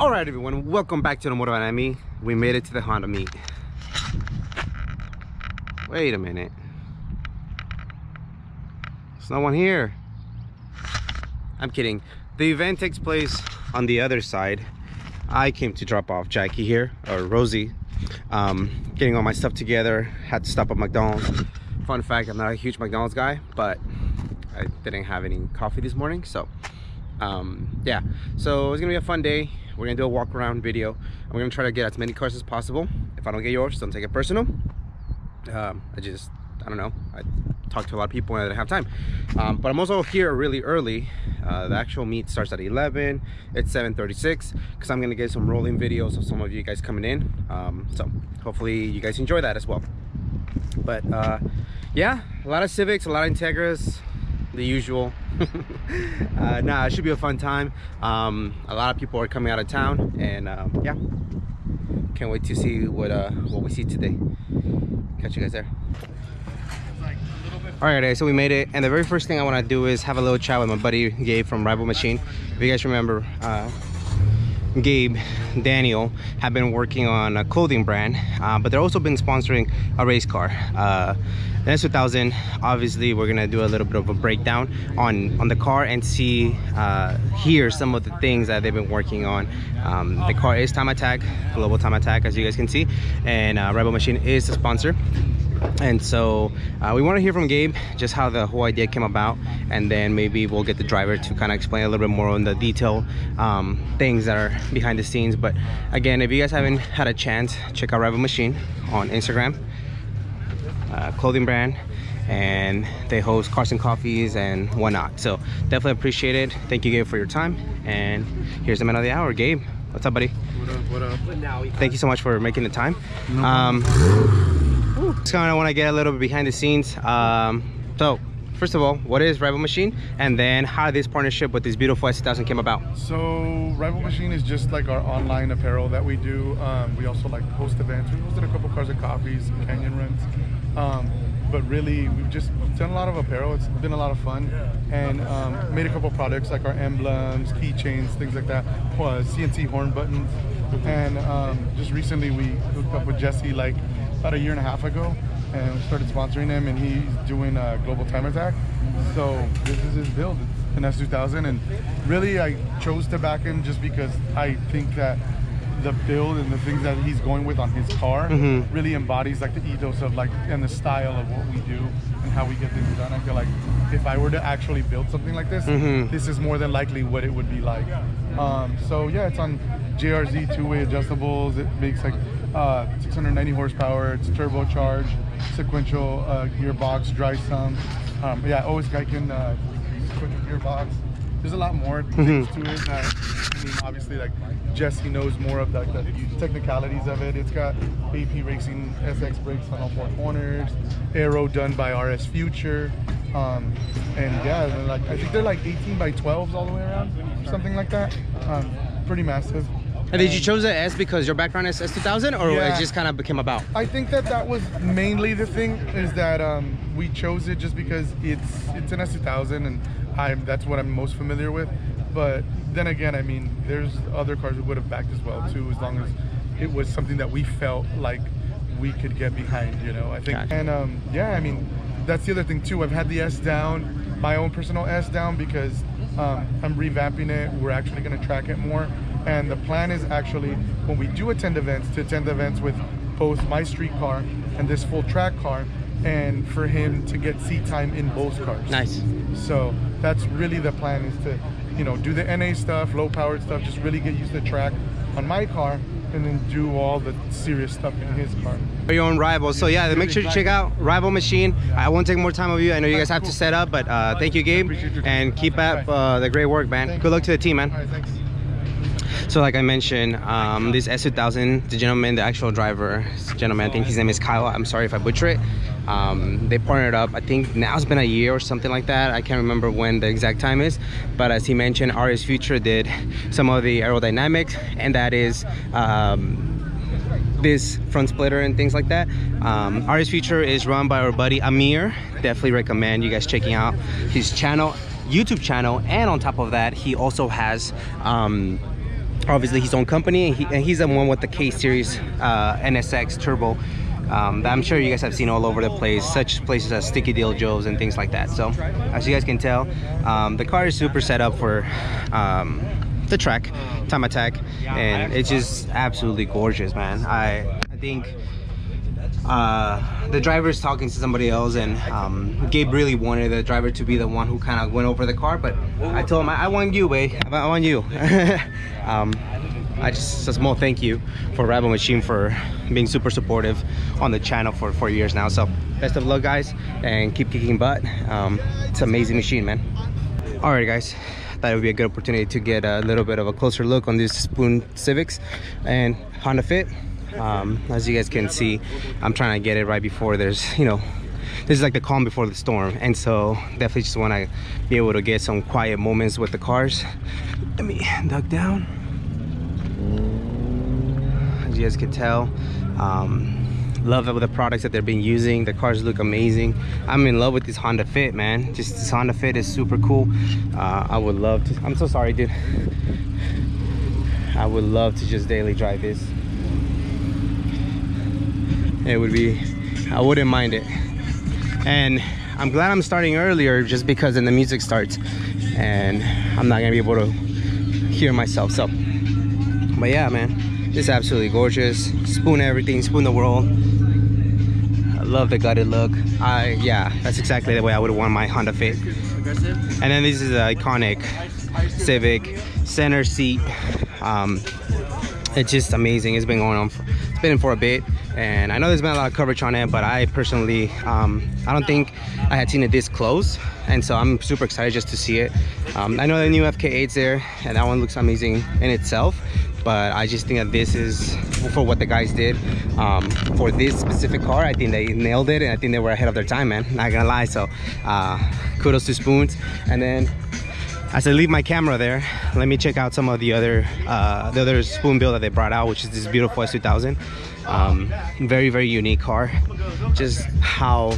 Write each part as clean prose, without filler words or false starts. All right, everyone, welcome back to the Moto Vanami. We made it to the Honda meet. Wait a minute. There's no one here. I'm kidding. The event takes place on the other side. I came to drop off Jackie here, or Rosie. Getting all my stuff together. Had to stop at McDonald's. Fun fact, I'm not a huge McDonald's guy, but I didn't have any coffee this morning, so yeah. So it's gonna be a fun day. We're gonna do a walk around video. I'm gonna try to get as many cars as possible. If I don't get yours, don't take it personal. I don't know, I talked to a lot of people and I didn't have time, but I'm also here really early. The actual meet starts at 11. It's 7:36 because I'm gonna get some rolling videos of some of you guys coming in, so hopefully you guys enjoy that as well. But yeah, a lot of Civics, a lot of Integras, the usual. Nah, it should be a fun time. A lot of people are coming out of town, and yeah, can't wait to see what we see today. Catch you guys there. All right, so we made it, and the very first thing I want to do is have a little chat with my buddy Gabe from Rival Machine. If you guys remember, Gabe Daniel have been working on a clothing brand, but they're also been sponsoring a race car, the S2000. Obviously we're gonna do a little bit of a breakdown on the car and see, hear some of the things that they've been working on. The car is time attack, global time attack, as you guys can see, and Rebel Machine is the sponsor. And so we want to hear from Gabe just how the whole idea came about, and then maybe we'll get the driver to kind of explain a little bit more on the detail, things that are behind the scenes. But again, if you guys haven't had a chance, check out Rival Machine on Instagram, clothing brand, and they host cars and coffees and whatnot, so definitely appreciate it. Thank you, Gabe, for your time, and here's the man of the hour, Gabe. What's up, buddy? What up? Thank you so much for making the time. Just kind of want to get a little bit behind the scenes. So first of all, what is Rival Machine, and then how this partnership with this beautiful S2000 came about? So Rival Machine is just like our online apparel that we do. We also like host events. We hosted a couple cars and coffees, canyon runs, but really we've just done a lot of apparel. It's been a lot of fun, and made a couple products like our emblems, keychains, things like that, CNC horn buttons, and just recently we hooked up with Jesse like about a year and a half ago, and we started sponsoring him, and he's doing a global time attack. So this is his build, it's an S2000, and really I chose to back him just because I think that the build and the things that he's going with on his car really embodies like the ethos of like and the style of what we do and how we get things done. I feel like if I were to actually build something like this, this is more than likely what it would be like. So yeah, it's on JRZ two-way adjustables. It makes like 690 horsepower. It's turbocharged, sequential gearbox, dry sump. Yeah, OS Giken sequential gearbox. There's a lot more things to it. I mean, obviously, like Jesse knows more of the technicalities of it. It's got AP Racing SX brakes on all four corners, aero done by RS Future, and yeah, like I think they're like 18 by 12s all the way around, or something like that. Pretty massive. And did you choose the S because your background is S2000, or yeah, it just kind of became about? I think that that was mainly the thing, is that we chose it just because it's an S2000, and that's what I'm most familiar with. But then again, I mean, there's other cars we would have backed as well too, as long as it was something that we felt like we could get behind, you know, I think. Gotcha. And yeah, I mean, that's the other thing too. I've had the S down, my own personal S down, because I'm revamping it. We're actually going to track it more. And the plan is actually, when we do attend events, to attend events with both my street car and this full track car, and for him to get seat time in both cars. Nice. So that's really the plan, is to, you know, do the NA stuff, low powered stuff, just really get used to track on my car, and then do all the serious stuff in his car. Your own Rival. So yeah, make sure to check out Rival Machine. I won't take more time of you. I know you guys have to set up, but thank you, Gabe, and keep up the great work, man. Good luck to the team, man. All right, thanks. So like I mentioned, this S2000, the gentleman, the actual driver, I think his name is Kyle. I'm sorry if I butcher it. They partnered up, I think now it's been a year or something like that. I can't remember when the exact time is, but as he mentioned, RS Future did some of the aerodynamics, and that is this front splitter and things like that. RS Future is run by our buddy Amir. Definitely recommend you guys checking out his channel, YouTube channel, and on top of that, he also has obviously his own company, and he's the one with the K Series NSX Turbo that I'm sure you guys have seen all over the place, such places as Sticky Deal Joe's and things like that. So as you guys can tell, the car is super set up for the track, time attack, and it's just absolutely gorgeous, man. I think the driver's talking to somebody else, and Gabe really wanted the driver to be the one who kind of went over the car, but I told him, I want you, babe. I want you. I just a small thank you for Rival Machine for being super supportive on the channel for 4 years now. So best of luck, guys, and keep kicking butt. It's an amazing machine, man. All right, guys, thought it would be a good opportunity to get a little bit of a closer look on these Spoon Civics and Honda FIT. As you guys can see, I'm trying to get it right before there's, you know, this is like the calm before the storm, and so definitely just want to be able to get some quiet moments with the cars. Let me duck down. As you guys can tell, love the products that they're been using. The cars look amazing. I'm in love with this Honda FIT, man. Just this Honda FIT is super cool. I would love to, I'm so sorry, dude. I would love to just daily drive this. It would be, I wouldn't mind it. And I'm glad I'm starting earlier, just because then the music starts and I'm not gonna be able to hear myself. So, but yeah, man, it's absolutely gorgeous. Spoon everything, Spoon the world. I love the gutted look. Yeah, that's exactly the way I would want my Honda FIT. And then this is the iconic Civic center seat. It's just amazing. It's been going on for, it's been in for a bit, and I know there's been a lot of coverage on it, but I personally I don't think I had seen it this close, and so I'm super excited just to see it. I know the new FK8's there, and that one looks amazing in itself, but I just think that this is, for what the guys did for this specific car, I think they nailed it, and I think they were ahead of their time, man, not gonna lie. So kudos to Spoons. And then as I leave my camera there, let me check out some of the other Spoon build that they brought out, which is this beautiful S2000. Very, very unique car. Just how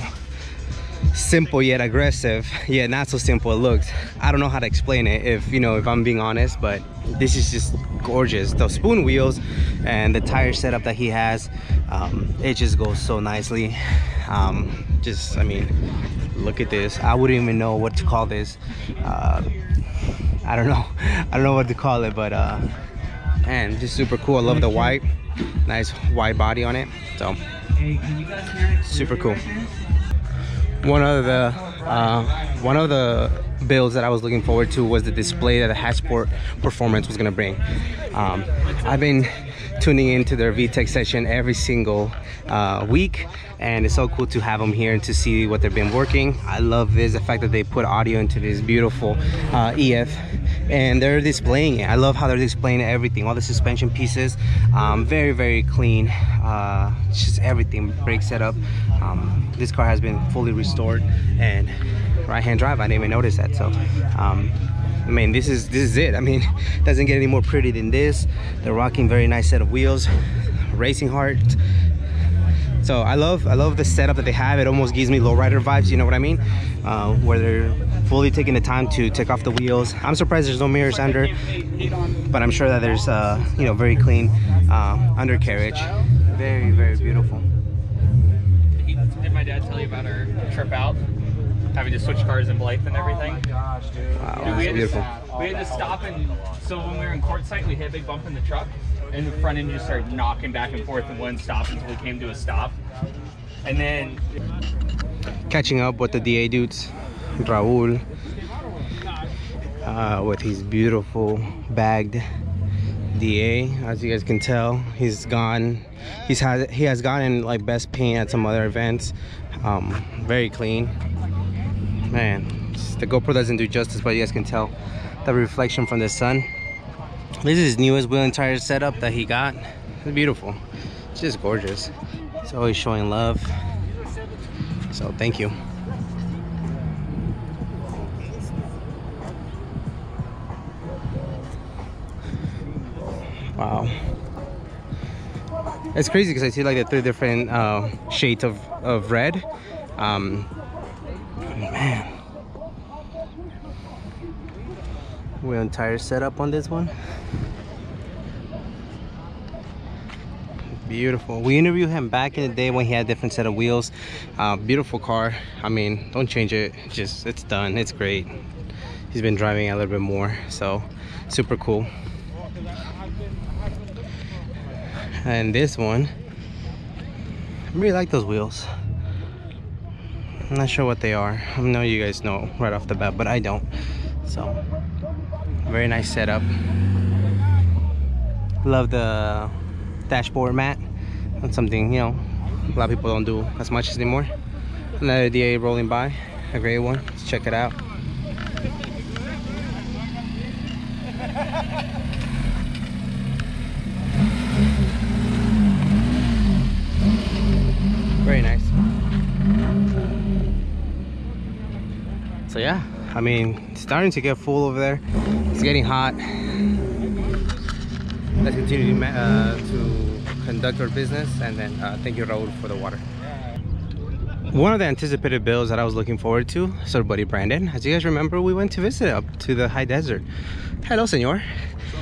simple yet aggressive, yet not so simple it looks. I don't know how to explain it, if you know, if I'm being honest, but this is just gorgeous. The Spoon wheels and the tire setup that he has, it just goes so nicely. Just, I mean, look at this. I wouldn't even know what to call this. I don't know. I don't know what to call it, but man, just super cool. I love the white, nice wide body on it. So super cool. One of the builds that I was looking forward to was the display that the Hatchport Performance was gonna bring. I've been tuning into their VTEC session every single week, and it's so cool to have them here and to see what they've been working. I love this, the fact that they put audio into this beautiful EF, and they're displaying it. I love how they're displaying everything, all the suspension pieces, very, very clean, just everything, brake setup. This car has been fully restored, and right-hand drive, I didn't even notice that. So I mean, this is it. I mean, it doesn't get any more pretty than this. They're rocking very nice set of wheels, racing heart. So I love the setup that they have. It almost gives me lowrider vibes, you know what I mean? Where they're fully taking the time to take off the wheels. I'm surprised there's no mirrors under, but I'm sure that there's you know, very clean undercarriage. Very, very beautiful. Did my dad tell you about our trip out? Having to switch cars in Blythe and everything. Oh my gosh, dude. Wow, dude, we had to stop, and so when we were in Quartzsite, we hit a big bump in the truck, and the front end just started knocking back and forth and wouldn't stop until we came to a stop. And then catching up with the DA dudes, Raul, with his beautiful bagged DA. As you guys can tell, he's gone. He has gotten like best paint at some other events. Very clean. Man, the GoPro doesn't do justice, but you guys can tell the reflection from the sun. This is his newest wheel and tire setup that he got. It's beautiful. It's just gorgeous. It's always showing love. So thank you. Wow. It's crazy because I see like the three different shades of red. Man, wheel and tire setup on this one. Beautiful. We interviewed him back in the day when he had a different set of wheels. Beautiful car. I mean, don't change it. Just, it's done. It's great. He's been driving a little bit more, so super cool. And this one, I really like those wheels. I'm not sure what they are. I know you guys know right off the bat, but I don't. So, very nice setup. Love the dashboard mat. That's something, you know, a lot of people don't do as much anymore. Another DA rolling by, a great one. Let's check it out. Very nice. So yeah, I mean, it's starting to get full over there. It's getting hot. Let's continue to conduct our business, and then thank you, Raul, for the water. One of the anticipated builds that I was looking forward to is our buddy Brandon. As you guys remember, we went to visit up to the high desert. Hello, senor.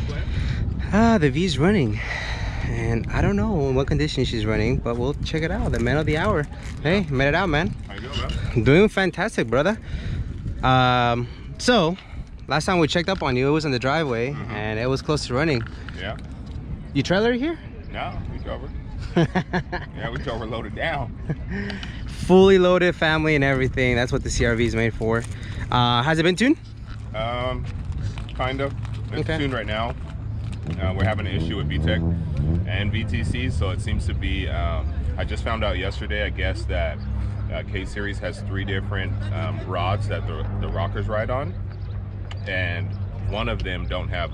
What's up, the V's running, and I don't know in what condition she's running, but we'll check it out. The man of the hour. Hey, made it out, man. How you doing, bro? Doing fantastic, brother. So, last time we checked up on you, it was in the driveway, and it was close to running. Yeah. You trailer here? No, we covered. Yeah, we covered, loaded down. Fully loaded, family and everything. That's what the CR-V is made for. Has it been tuned? Kind of. It's tuned right now. We're having an issue with VTEC and VTC, so it seems to be, I just found out yesterday, I guess, that K Series has 3 different rods that the rockers ride on. And one of them don't have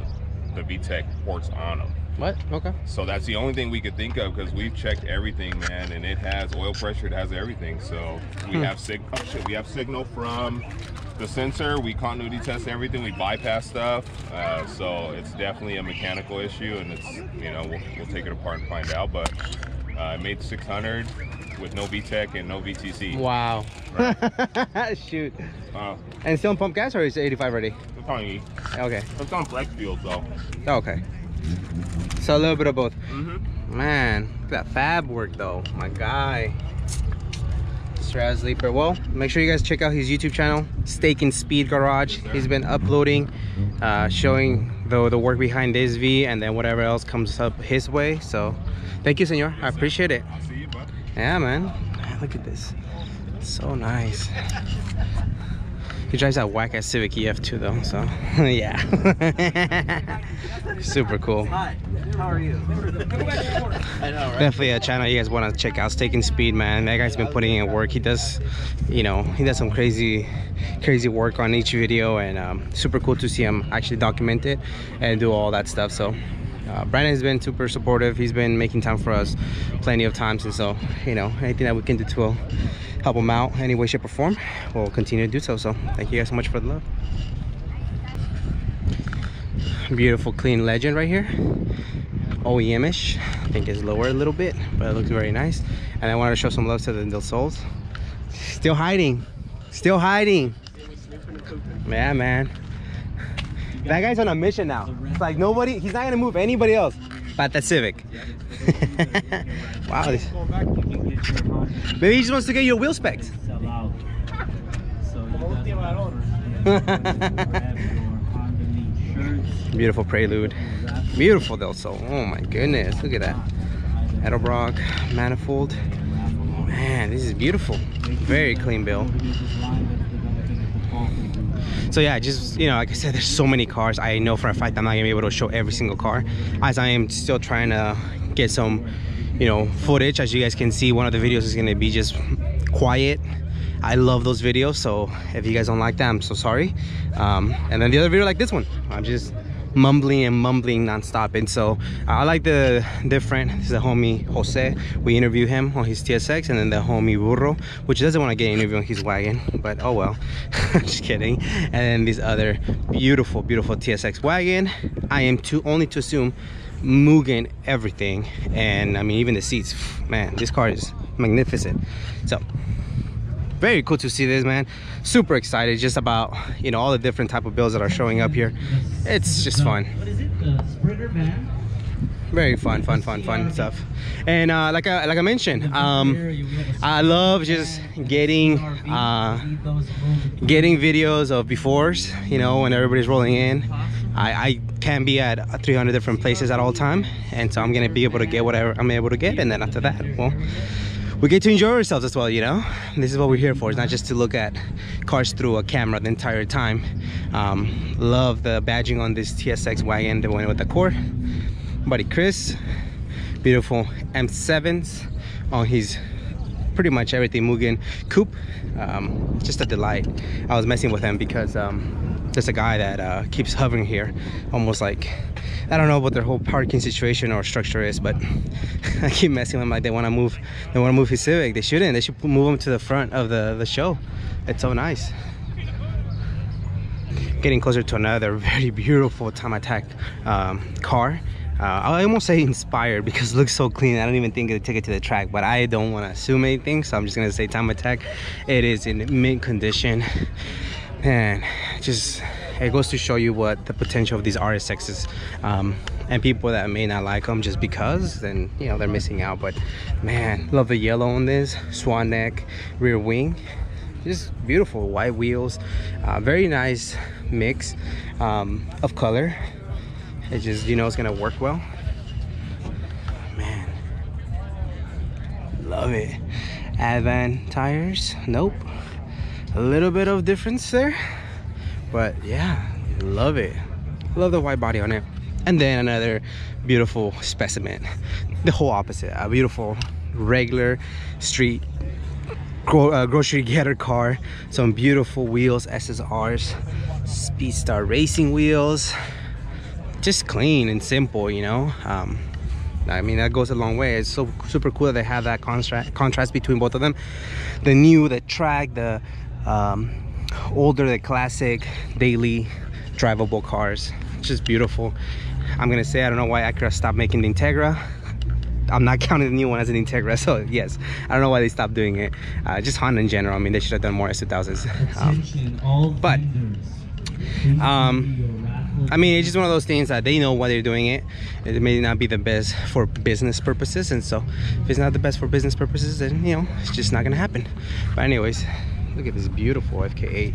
the VTEC ports on them. What? Okay. So that's the only thing we could think of, because we've checked everything, man, and it has oil pressure, it has everything. So we have signal. Oh, shit, we have signal from the sensor. We continuity test everything. We bypass stuff. So it's definitely a mechanical issue, and it's, you know, we'll take it apart and find out. But I made 600 with no VTEC and no VTC. Wow. Right. Shoot. And still on pump gas, or is it 85 already? It's on E. Okay. It's on flex fuel, though. Okay. So a little bit of both. Man, look at that fab work, though. My guy. Straz Leaper. Well, make sure you guys check out his YouTube channel, Staking Speed Garage. He's been uploading, showing the work behind this V, and then whatever else comes up his way. So thank you, senor. I appreciate it. I'll see you, bud. Yeah, man. Look at this. So nice. He drives that whack ass Civic EF too, though, so yeah. Super cool. Hi, how are you? I know, right? Definitely a channel you guys want to check out. Staking Speed, man. That guy's been putting in work. He does, you know, he does some crazy work on each video, and super cool to see him actually document it and do all that stuff. So Brandon's been super supportive. He's been making time for us plenty of times, and so, you know, anything that we can do to help him out any way, shape, or form, we'll continue to do so. So thank you guys so much for the love. Beautiful clean Legend right here, OEM-ish. I think it's lower a little bit, but it looks very nice. And I wanted to show some love to the Del Souls. Still hiding, still hiding. Yeah, man. That guy's on a mission now. It's like nobody, he's not gonna move anybody else but that Civic. Wow. Maybe he just wants to get your wheel specs. Beautiful Prelude. Beautiful Del Sol. Oh my goodness, look at that. Edelbrock, manifold. Man, this is beautiful. Very clean build. So yeah, just, you know, like I said, there's so many cars. I know for a fact I'm not gonna be able to show every single car, as I am still trying to get some, you know, footage. As you guys can see, one of the videos is gonna be just quiet. I love those videos, so if you guys don't like that, I'm so sorry. And then the other video, like this one, I'm just mumbling and mumbling non-stop. And so I like the different, this is the homie Jose. We interview him on his TSX, and then the homie Burro, which doesn't want to get an interview on his wagon, but oh well. Just kidding. And then this other beautiful, beautiful TSX wagon. I am only to assume Mugen everything, and I mean even the seats. Man, this car is magnificent. So very cool to see this, man. Super excited just about, you know, all the different type of builds that are showing up here. It's just fun. What is it? The Sprinter van. very fun stuff. And like I mentioned, I love just getting videos of befores, you know, when everybody's rolling in. I can be at 300 different places at all time, and so I'm gonna be able to get whatever I'm able to get, and then after that, well, we get to enjoy ourselves as well, you know. This is what we're here for. It's not just to look at cars through a camera the entire time. Love the badging on this TSX wagon that went with the core. Buddy Chris, beautiful M7s on his pretty much everything Mugen coupe. Just a delight. I was messing with him because there's a guy that keeps hovering here, almost like, I don't know what their whole parking situation or structure is, but I keep messing with them. Like they want to move his Civic. They shouldn't. They should move him to the front of the show. It's so nice. Getting closer to another very beautiful time attack car. I almost say inspired because it looks so clean. I don't even think they take it to the track, but I don't want to assume anything, so I'm just gonna say time attack. It is in mint condition. Man, just, it goes to show you what the potential of these RSXs, and people that may not like them just because, then, you know, they're missing out. But man, love the yellow on this swan neck rear wing. Just beautiful white wheels, very nice mix of color. It just, you know, it's gonna work well. Man, love it. Advan tires, nope. A little bit of difference there, but yeah, love it. Love the white body on it. And then another beautiful specimen, the whole opposite, a beautiful regular street grocery getter car. Some beautiful wheels, SSRs, Speedstar Racing wheels. Just clean and simple, you know. I mean, that goes a long way. It's so super cool that they have that contrast between both of them, the new, the track, the older, the classic daily drivable cars. It's just beautiful. I'm gonna say, I don't know why Acura stopped making the Integra. I'm not counting the new one as an Integra, so yes, I don't know why they stopped doing it. Just Honda in general, I mean, they should have done more S2000s. I mean, it's just one of those things that they know why they're doing it. It may not be the best for business purposes, and so if it's not the best for business purposes, then, you know, it's just not gonna happen. But anyways, look at this beautiful FK8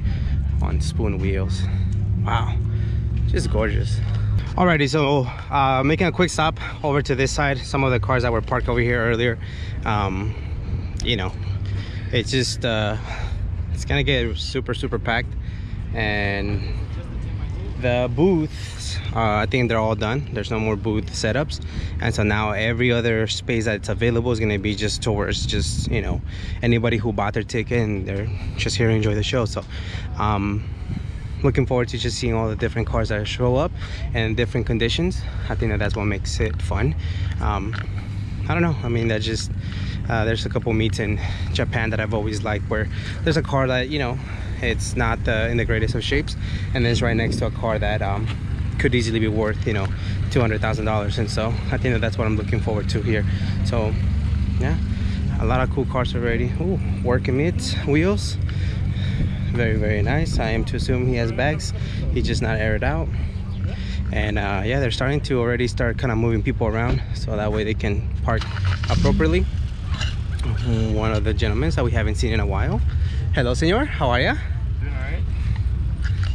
on Spoon wheels. Wow, just gorgeous. Alrighty, so making a quick stop over to this side, some of the cars that were parked over here earlier. You know, it's just it's gonna get super packed, and the booths, I think they're all done. There's no more booth setups, and so now every other space that's available is going to be just towards, just, you know, anybody who bought their ticket and they're just here to enjoy the show. So looking forward to just seeing all the different cars that show up and different conditions. I think that that's what makes it fun. I don't know, I mean, that just there's a couple meets in Japan that I've always liked where there's a car that, you know, it's not in the greatest of shapes, and then it's right next to a car that could easily be worth, you know, $200,000. And so I think that that's what I'm looking forward to here. So yeah, a lot of cool cars already. Ooh, working its wheels, very nice. I am to assume he has bags, he's just not aired out. And yeah, they're starting to already start kind of moving people around so that way they can park appropriately. One of the gentlemen that we haven't seen in a while. Hello, senor, how are ya? Doing alright.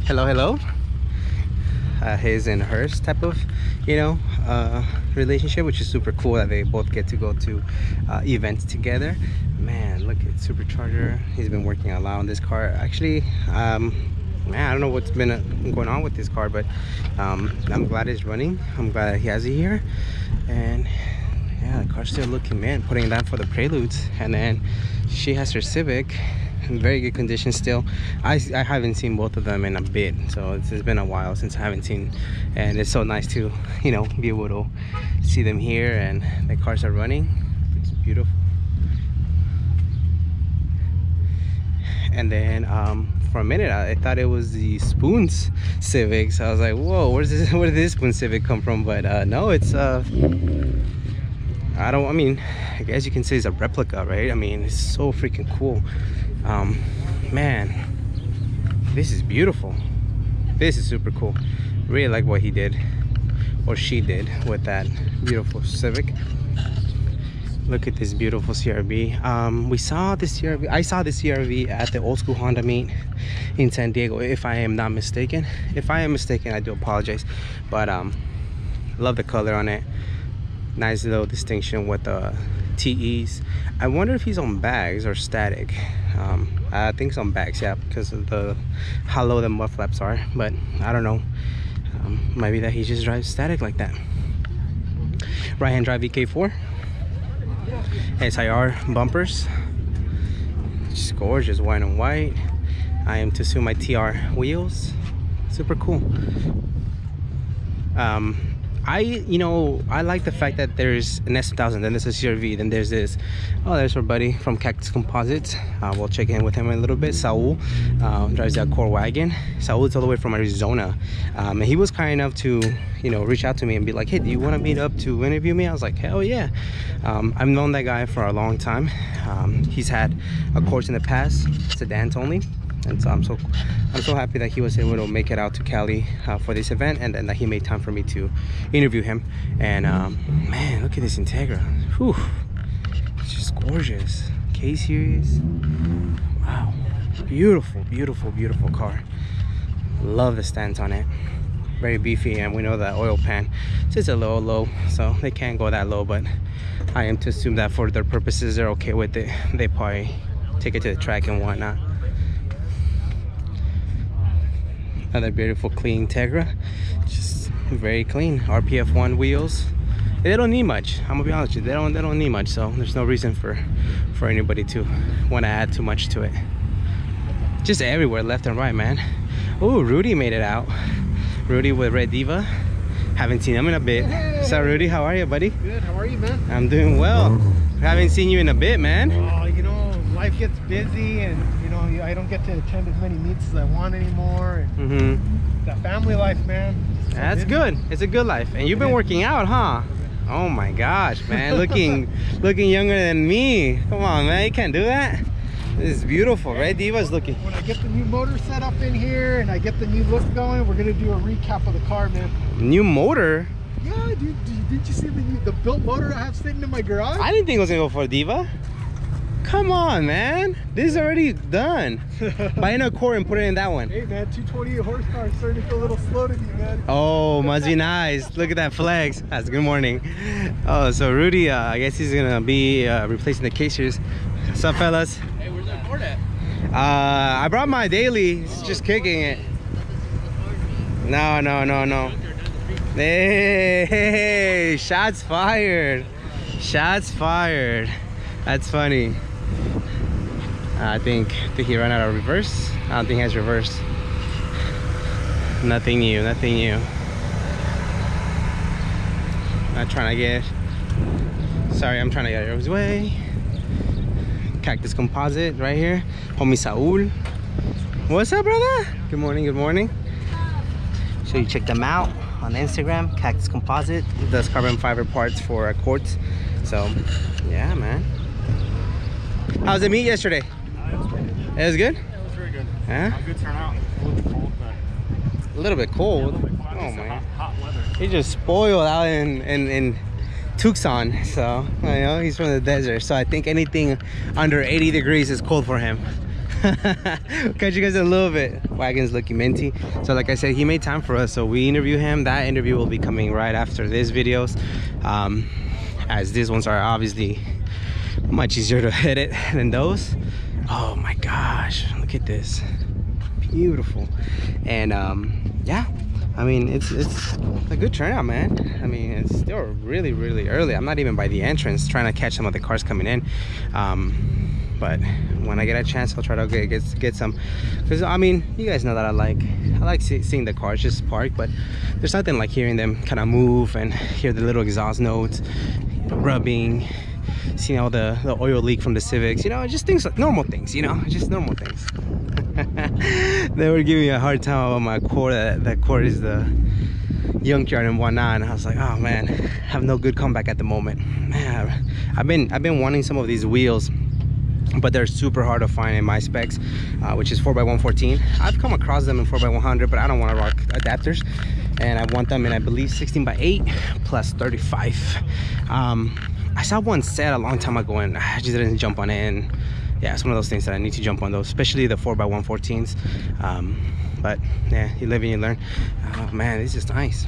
Hello, hello. His and hers type of, you know, relationship, which is super cool that they both get to go to events together. Man, look at supercharger. He's been working a lot on this car. Actually, man, I don't know what's been going on with this car, but I'm glad it's running. I'm glad that he has it here. And yeah, the car's still looking, man, putting that for the Preludes. And then she has her Civic in very good condition still. I haven't seen both of them in a bit, so it's been a while since I haven't seen, and it's so nice to, you know, be able to see them here. And the cars are running, it's beautiful. And then for a minute I thought it was the Spoon's Civic, so I was like, whoa, where did this Spoon Civic come from? But no, it's I mean, I guess you can say it's a replica, right? I mean, it's so freaking cool. Man, this is beautiful. This is super cool. Really like what he did. or she did with that beautiful Civic. Look at this beautiful CR-V. We saw this CR-V, I saw this CR-V at the old school Honda meet in San Diego, if I am not mistaken. If I am mistaken, I do apologize, but love the color on it. Nice little distinction with the TEs. I wonder if he's on bags or static. I think it's on bags, yeah, because of the how low the muff flaps are, but I don't know. Might be that he just drives static like that. Right hand drive EK4. SIR bumpers, just gorgeous, white on white. I am to assume my TR wheels, super cool. I like the fact that there's an S2000, then there's a CR-V, then there's this. Oh, there's our buddy from Cactus Composites. We'll check in with him in a little bit. Saul drives that Core wagon. Saul's all the way from Arizona. And he was kind enough to, you know, reach out to me and be like, hey, do you want to meet up to interview me? I was like, hell yeah. I've known that guy for a long time. He's had a course in the past, sedans only. And so I'm so happy that he was able to make it out to Cali for this event, and then that he made time for me to interview him. And man, look at this Integra. Whew, it's just gorgeous. K Series. Wow, beautiful, beautiful, beautiful car. Love the stance on it. Very beefy, and we know that oil pan is just a little low, so they can't go that low, but I am to assume that for their purposes, they're okay with it. They probably take it to the track and whatnot. Another beautiful clean Integra, just very clean. RPF1 wheels. They don't need much. I'm gonna be honest with you. They don't need much. So there's no reason for anybody to want to add too much to it. Just everywhere, left and right, man. Oh, Rudy made it out. Rudy with Red Diva. Haven't seen him in a bit. Hey. So Rudy, how are you, buddy? Good. How are you, man? I'm doing well. Haven't seen you in a bit, man. You know, life gets busy and. I don't get to attend as many meets as I want anymore. Mm-hmm. The family life, man. That's good. It's a good life. And you've been working out, huh? Oh my gosh, man. Looking younger than me. Come on, man. You can't do that. This is beautiful, right? Diva's looking. When I get the new motor set up in here and I get the new look going, we're gonna do a recap of the car, man. New motor? Yeah, dude. Did you see the built motor I have sitting in my garage? I didn't think it was gonna go for Diva. Come on, man. This is already done. Buy a Core and put it in that one. Hey, man, 228 horsepower is starting to feel a little slow to me, man. Oh, must be nice. Look at that flex. That's good morning. Oh, so Rudy, I guess he's going to be replacing the K-Series. What's up, fellas? Hey, where's that board at? I brought my daily. It's just kicking it. No. Hey, shots fired. Shots fired. That's funny. I think he ran out of reverse. I don't think he has reverse. Nothing new. I'm trying to get out of his way. Cactus Composite right here. Homie Saul. What's up, brother? Good morning. So you check them out on Instagram, Cactus Composite. It does carbon fiber parts for quartz. So, yeah, man. How was the meet yesterday? It was good? Yeah, it was very good. Huh? A good turnout. A little bit cold, but... A little bit cold? Yeah, a little bit cold. Oh, man. Hot weather. He just spoiled out in Tucson, so... You know, he's from the desert, so I think anything under 80 degrees is cold for him. Catch you guys in a little bit. Wagon's looking minty. So like I said, he made time for us, so we interview him. That interview will be coming right after these videos. As these ones are obviously... much easier to edit than those. Oh my gosh, look at this, beautiful. And yeah, I mean it's a good turnout, man. I mean, it's still really early. I'm not even by the entrance, trying to catch some of the cars coming in. But when I get a chance, I'll try to get some, because I mean, you guys know that I like seeing the cars just park, but there's nothing like hearing them kind of move and hear the little exhaust notes, rubbing, seeing all the oil leak from the Civics, you know, just things like normal things, you know, just normal things. They were giving me a hard time about my Core, that Core is the junkyard and whatnot, and I was like, oh man, I have no good comeback at the moment. Man, I've been wanting some of these wheels, but they're super hard to find in my specs, which is 4x114. I've come across them in 4x100, but I don't want to rock adapters. and I want them in, I believe, 16x8 plus 35. I saw one set a long time ago and I just didn't jump on it, and yeah, it's one of those things that I need to jump on those, especially the 4x114s. But yeah, you live and you learn. Oh man, this is nice.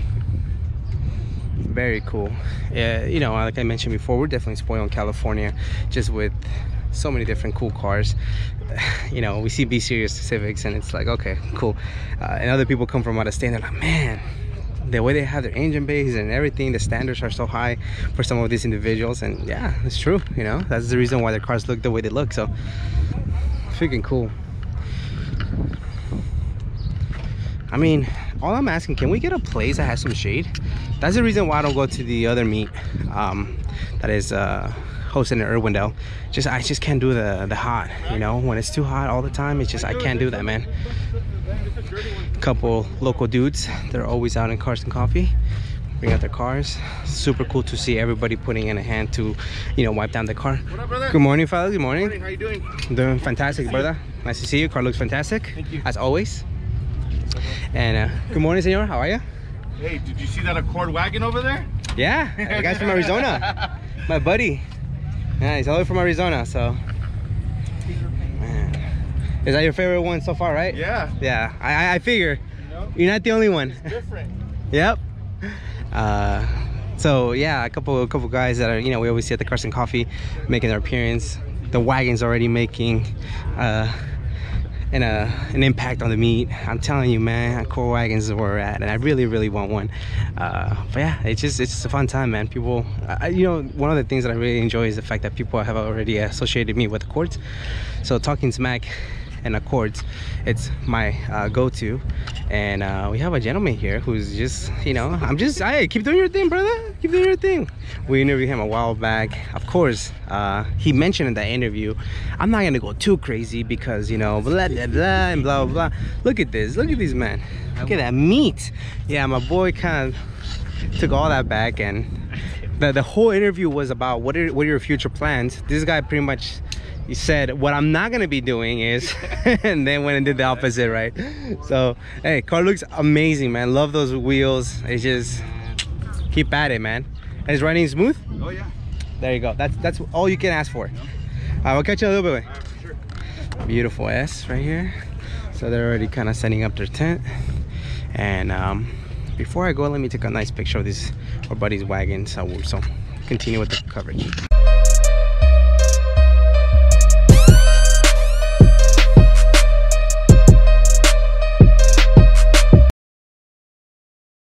Very cool. Yeah, you know, like I mentioned before, we're definitely spoiled in California just with so many different cool cars. You know, we see B Series Civics and it's like, okay, cool. And other people come from out of state and they're like, man, the way they have their engine bays and everything, the standards are so high for some of these individuals. And yeah, it's true, you know, that's the reason why their cars look the way they look. So freaking cool. I mean, all I'm asking, can we get a place that has some shade? That's the reason why I don't go to the other meet that is hosted in Irwindale. I just can't do the hot, you know, when it's too hot all the time. It's just, I can't do that, man. A couple local dudes, they're always out in cars and coffee, bring out their cars. Super cool to see everybody putting in a hand to, you know, wipe down the car. What up, brother? Good morning, fellas. Good morning. How you doing? Doing fantastic, brother. Nice to see you. Car looks fantastic. Thank you. As always. And good morning, senor. How are you? Hey, did you see that Accord wagon over there? Yeah, the guy's from Arizona. My buddy. Yeah, he's all the way from Arizona, so. Man. Is that your favorite one so far, right? Yeah. Yeah, I figure. You know? You're not the only one. It's different. Yep. So yeah, a couple guys that are, you know, we always see at the Carson Coffee making their appearance. The wagon's already making an impact on the meet. I'm telling you, man, core wagons is where we're at, and I really want one. But yeah, it's just a fun time, man. People, you know, one of the things that I really enjoy is the fact that people have already associated me with Accords. So talking smack and Accords, it's my go-to. And we have a gentleman here who's just, you know, hey, keep doing your thing, brother, keep doing your thing. We interviewed him a while back, of course. He mentioned in that interview, I'm not gonna go too crazy because, you know, blah blah blah and blah blah. Look at this, look at these, man, look at that meat. Yeah, my boy kind of took all that back, and the whole interview was about what are your future plans. This guy pretty much, he said, what I'm not gonna be doing is, and then went and did the opposite, right? So, hey, car looks amazing, man. Love those wheels. It's just, keep at it, man. And it's running smooth? Oh, yeah. There you go. That's all you can ask for. No. All right, we'll catch you a little bit. All right, for sure. Beautiful S right here. So they're already kind of setting up their tent. And before I go, let me take a nice picture of our buddy's wagon. So we'll continue with the coverage.